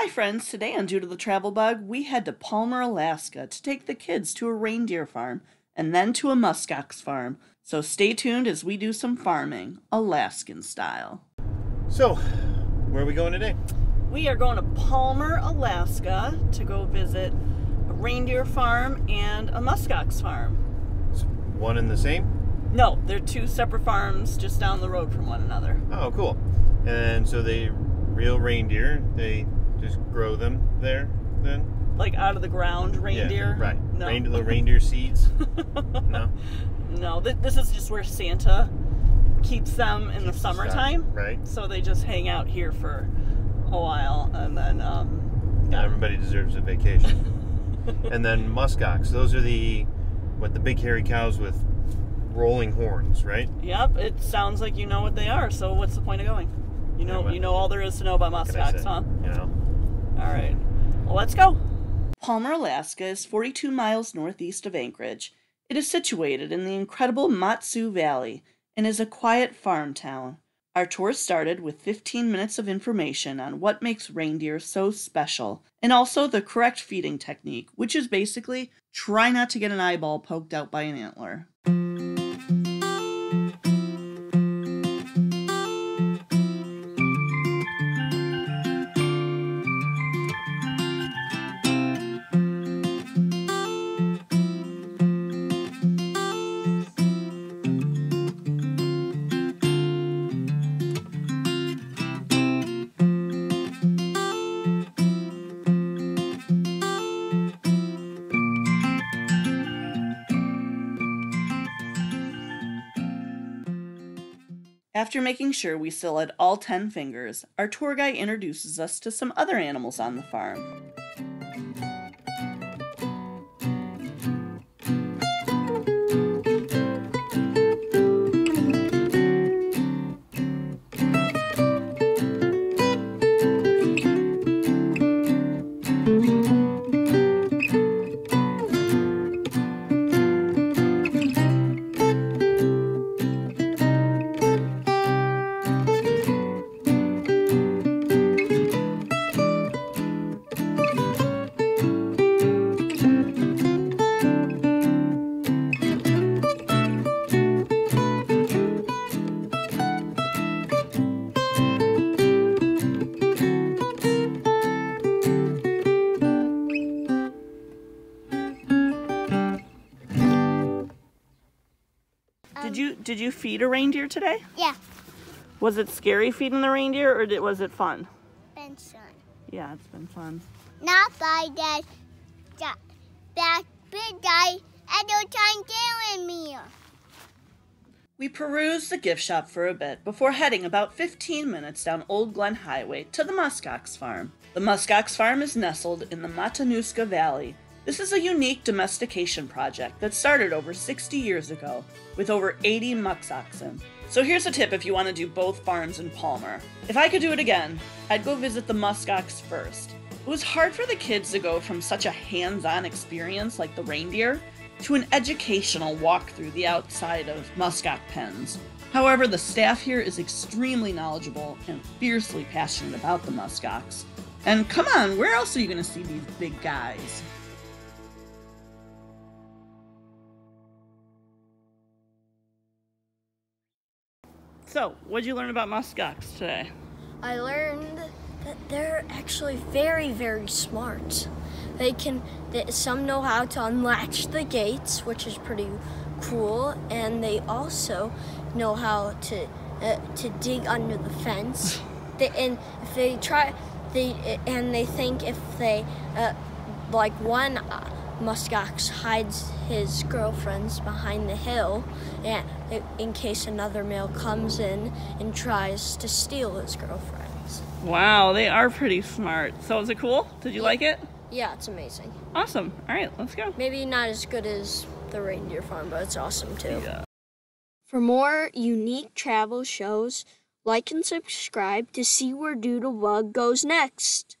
Hi friends, today on Due to the Travel Bug, we head to Palmer, Alaska to take the kids to a reindeer farm and then to a musk ox farm. So stay tuned as we do some farming, Alaskan style. So, where are we going today? We are going to Palmer, Alaska to go visit a reindeer farm and a musk ox farm. It's one and the same? No, they're two separate farms just down the road from one another. Oh, cool. And so they real reindeer, they just grow them there then? Like out of the ground reindeer? Yeah, right. No. The reindeer seeds? No? No. This is just where Santa keeps them in the summertime. Stop. Right. So they just hang out here for a while and then... yeah. Everybody deserves a vacation. And then musk ox. Those are the big hairy cows with rolling horns, right? Yep. It sounds like you know what they are. So what's the point of going? You know all there is to know about musk ox, huh? You know. All right, well, let's go. Palmer, Alaska is 42 miles northeast of Anchorage. It is situated in the incredible Matanuska Valley and is a quiet farm town. Our tour started with 15 minutes of information on what makes reindeer so special and also the correct feeding technique, which is basically try not to get an eyeball poked out by an antler. After making sure we still had all 10 fingers, our tour guide introduces us to some other animals on the farm. Did you feed a reindeer today? Yeah. Was it scary feeding the reindeer, or was it fun? Been fun. Yeah, it's been fun. Not by that back big guy and no time killing me. We perused the gift shop for a bit before heading about 15 minutes down Old Glen Highway to the musk ox farm. The musk ox farm is nestled in the Matanuska Valley. This is a unique domestication project that started over 60 years ago with over 80 musk oxen. So here's a tip if you want to do both farms in Palmer. If I could do it again, I'd go visit the musk ox first. It was hard for the kids to go from such a hands-on experience like the reindeer to an educational walk through the outside of musk ox pens. However, the staff here is extremely knowledgeable and fiercely passionate about the musk ox. And come on, where else are you going to see these big guys? So, what did you learn about musk ox today? I learned that they're actually very, very smart. Some know how to unlatch the gates, which is pretty cool, and they also know how to dig under the fence. They think if they like one musk ox hides his girlfriends behind the hill in case another male comes in and tries to steal his girlfriends. Wow, they are pretty smart. So is it cool? Did you like it? Yeah, it's amazing. Awesome. All right, let's go. Maybe not as good as the reindeer farm, but it's awesome too. Yeah. For more unique travel shows, like and subscribe to see where Doodlebug goes next.